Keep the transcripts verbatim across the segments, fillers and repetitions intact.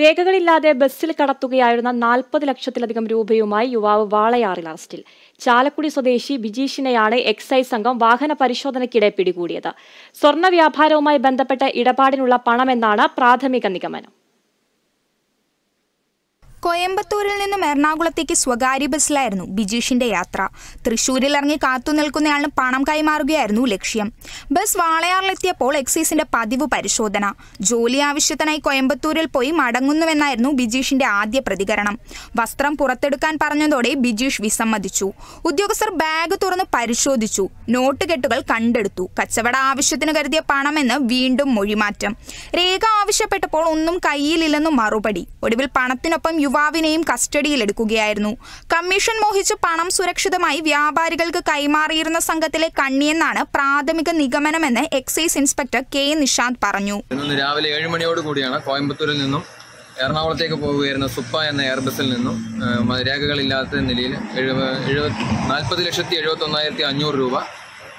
രേഖകളില്ലാതെ ബസ്സിൽ കടത്തുകയായിരുന്ന നാൽപ്പത് ലക്ഷത്തിലധികം രൂപയുമായി യുവാവ് വാളയാറിൽ അറസ്റ്റിൽ. ചാലക്കുടി സ്വദേശി ബിജീഷിനെയാണ് എക്സൈസ് സംഘം വാഹന പരിശോധനയ്ക്കിടെ പിടികൂടിയത്. സ്വർണ്ണ വ്യാപാരവുമായി ബന്ധപ്പെട്ട ഇടപാടിനുള്ള പണമെന്നാണ് പ്രാഥമിക നിഗമനം. കോയമ്പത്തൂരിൽ നിന്നും എറണാകുളത്തേക്ക് സ്വകാര്യ ബസ്സിലായിരുന്നു ബിജീഷിന്റെ യാത്ര. തൃശൂരിൽ ഇറങ്ങി കാത്തു നിൽക്കുന്നയാളിന് പണം കൈമാറുകയായിരുന്നു ലക്ഷ്യം. ബസ് വാളയാറിലെത്തിയപ്പോൾ എക്സൈസിന്റെ പതിവ് പരിശോധന. ജോലി ആവശ്യത്തിനായി കോയമ്പത്തൂരിൽ പോയി മടങ്ങുന്നുവെന്നായിരുന്നു ബിജീഷിന്റെ ആദ്യ പ്രതികരണം. വസ്ത്രം പുറത്തെടുക്കാൻ പറഞ്ഞതോടെ ബിജീഷ് വിസമ്മതിച്ചു. ഉദ്യോഗസ്ഥർ ബാഗ് തുറന്ന് പരിശോധിച്ചു. നോട്ട് കെട്ടുകൾ കണ്ടെടുത്തു. കച്ചവട ആവശ്യത്തിന് കരുതിയ പണമെന്ന് വീണ്ടും മൊഴിമാറ്റം. രേഖ ആവശ്യപ്പെട്ടപ്പോൾ ഒന്നും കയ്യിലില്ലെന്നും മറുപടി. ഒടുവിൽ പണത്തിനൊപ്പം യുവാവിനെയും കസ്റ്റഡിയിലെടുക്കുകയായിരുന്നു. കമ്മീഷൻ മോഹിച്ച് പണം സുരക്ഷിതമായി വ്യാപാരികൾക്ക് കൈമാറിയിരുന്ന സംഘത്തിലെ കണ്ണിയെന്നാണ് പ്രാഥമിക നിഗമനമെന്ന് എക്സൈസ് ഇൻസ്പെക്ടർ കെ നിഷാന്ത് പറഞ്ഞു. ഇന്ന് രാവിലെ ഏഴ് മണിയോട് കൂടിയാണ് കോയമ്പത്തൂരിൽ നിന്നും എറണാകുളത്തേക്ക് പോവുകയായിരുന്ന സുപ്പ എന്ന എയർബസിൽ നിന്നും രേഖകളില്ലാത്ത നിലയിൽ നാൽപ്പത് ലക്ഷത്തി എഴുപത്തി ഒന്നായിരത്തി അഞ്ഞൂറ് രൂപ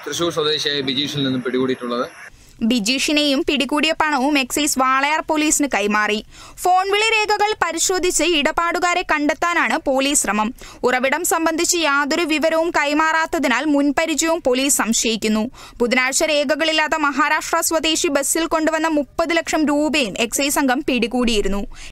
തൃശൂർ സ്വദേശിയായ ബിജീഷിൽ നിന്നും പിടികൂടിയിട്ടുള്ളത്. ബിജീഷിനെയും പിടികൂടിയ പണവും എക്സൈസ് വാളയാർ പോലീസിന് കൈമാറി. ഫോൺ വിളി രേഖകൾ പരിശോധിച്ച് ഇടപാടുകാരെ കണ്ടെത്താനാണ് പോലീസ് ശ്രമം. ഉറവിടം സംബന്ധിച്ച് യാതൊരു വിവരവും കൈമാറാത്തതിനാൽ മുൻപരിചയവും പോലീസ് സംശയിക്കുന്നു. ബുധനാഴ്ച രേഖകളില്ലാത്ത മഹാരാഷ്ട്ര സ്വദേശി ബസ്സിൽ കൊണ്ടുവന്ന മുപ്പത് ലക്ഷം രൂപയും എക്സൈസ് സംഘം പിടികൂടിയിരുന്നു.